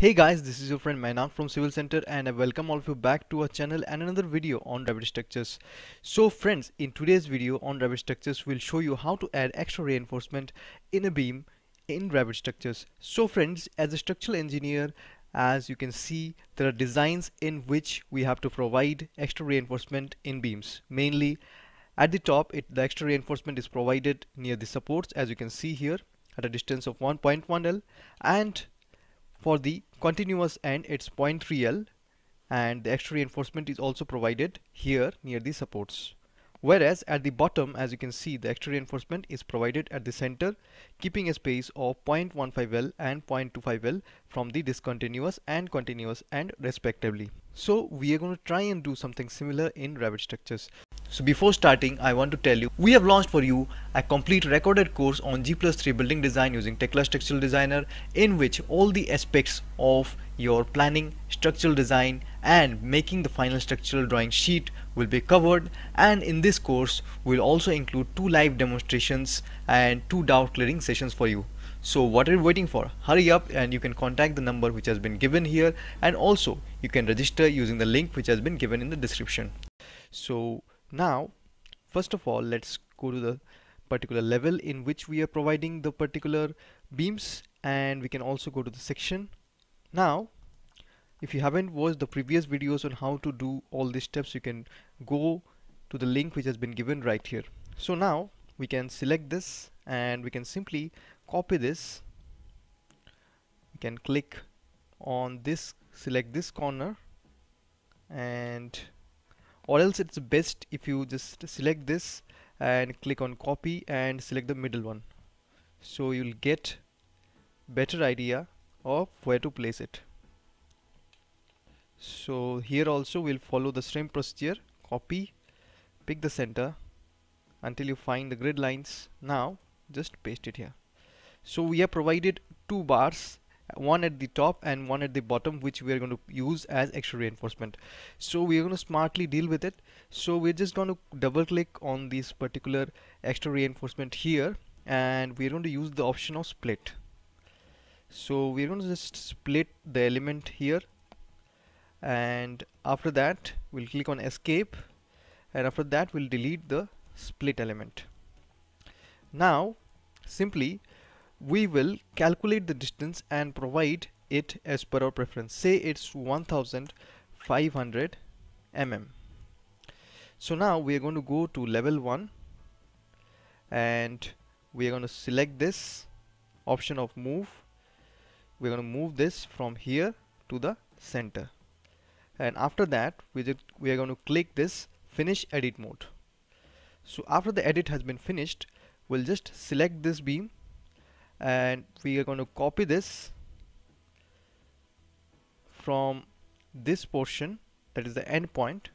Hey guys, this is your friend Mainak from Civil Center and I welcome all of you back to our channel and another video on Revit structures. So friends, in today's video on Revit structures, we'll show you how to add extra reinforcement in a beam in Revit structures. So friends, as a structural engineer, as you can see, there are designs in which we have to provide extra reinforcement in beams. Mainly at the top, the extra reinforcement is provided near the supports, as you can see here, at a distance of 1.1L, and for the continuous end it's 0.3L, and the extra reinforcement is also provided here near the supports. Whereas at the bottom, as you can see, the extra reinforcement is provided at the center, keeping a space of 0.15L and 0.25L from the discontinuous and continuous end respectively. So we are going to try and do something similar in Revit structures. So before starting, I want to tell you, we have launched for you a complete recorded course on G+3 building design using Tekla Structural Designer, in which all the aspects of your planning, structural design and making the final structural drawing sheet will be covered. And in this course, we'll also include 2 live demonstrations and 2 doubt clearing sessions for you. So what are you waiting for? Hurry up, and you can contact the number which has been given here, and also you can register using the link which has been given in the description. So now, first of all, let's go to the particular level in which we are providing the particular beams, and we can also go to the section. Now, if you haven't watched the previous videos on how to do all these steps, you can go to the link which has been given right here. So now we can select this and we can simply copy this. We can click on this, select this corner, and or else it's best if you just select this and click on copy and select the middle one. So you'll get better idea of where to place it. So here also we'll follow the same procedure. Copy, pick the center until you find the grid lines. Now just paste it here. So we have provided 2 bars, one at the top and one at the bottom, which we are going to use as extra reinforcement. So we are going to smartly deal with it. So we're just going to double click on this particular extra reinforcement here, and we're going to use the option of split. So we're going to just split the element here, and after that we'll click on escape, and after that we'll delete the split element. Now simply we will calculate the distance and provide it as per our preference. Say it's 1500 mm. So now we are going to go to level 1 and we are going to select this option of move. We're going to move this from here to the center, and after that we are going to click this finish edit mode. So after the edit has been finished, we'll just select this beam and we are going to copy this from this portion, that is the end point,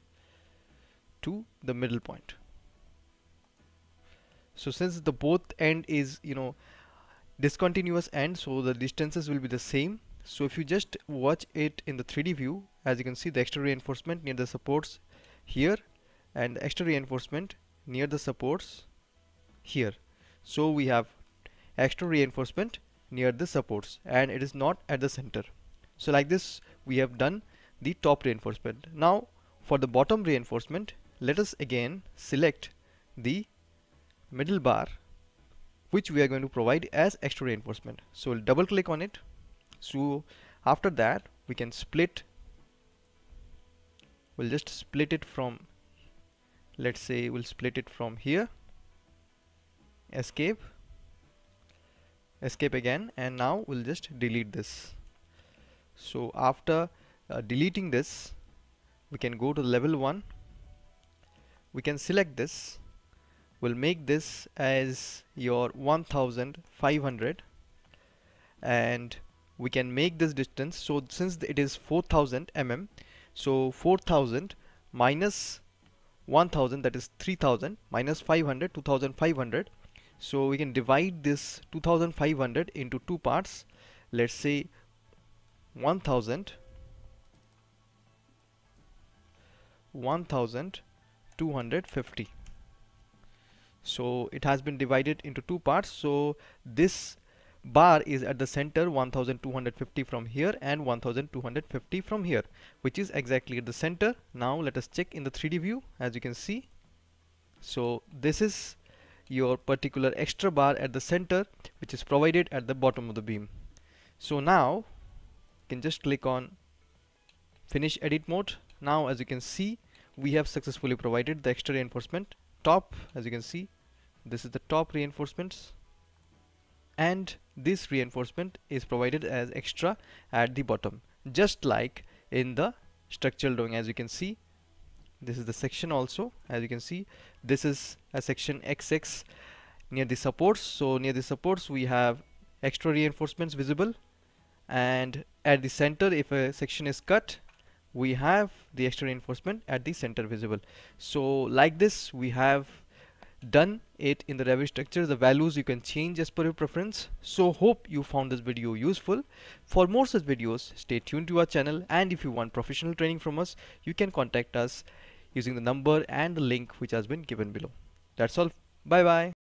to the middle point. So since the both end is, you know, discontinuous end, so the distances will be the same. So if you just watch it in the 3D view, as you can see, the extra reinforcement near the supports here and the extra reinforcement near the supports here. So we have extra reinforcement near the supports and it is not at the center. So like this we have done the top reinforcement. Now for the bottom reinforcement, let us again select the middle bar which we are going to provide as extra reinforcement. So we'll double click on it. So after that we can split. We'll just split it from, let's say we'll split it from here, escape, escape again, and now we'll just delete this. So after deleting this, we can go to level 1, we can select this, we'll make this as your 1500, and we can make this distance. So since it is 4000 mm, so 4000 minus 1000, that is 3000, minus 500, 2500. So we can divide this 2500 into 2 parts. Let's say 1250. So it has been divided into 2 parts. So this bar is at the center, 1250 from here and 1250 from here, which is exactly at the center. Now let us check in the 3D view. As you can see, so this is your particular extra bar at the center, which is provided at the bottom of the beam. So now you can just click on finish edit mode. Now as you can see, we have successfully provided the extra reinforcement top. As you can see, this is the top reinforcements, and this reinforcement is provided as extra at the bottom, just like in the structural drawing. As you can see, this is the section also. As you can see, this is a section XX near the supports. So near the supports we have extra reinforcements visible, and at the center, if a section is cut, we have the extra reinforcement at the center visible. So like this, we have done it in the Revit structure. The values you can change as per your preference. So hope you found this video useful. For more such videos, stay tuned to our channel, and if you want professional training from us, you can contact us using the number and the link which has been given below. That's all. Bye bye.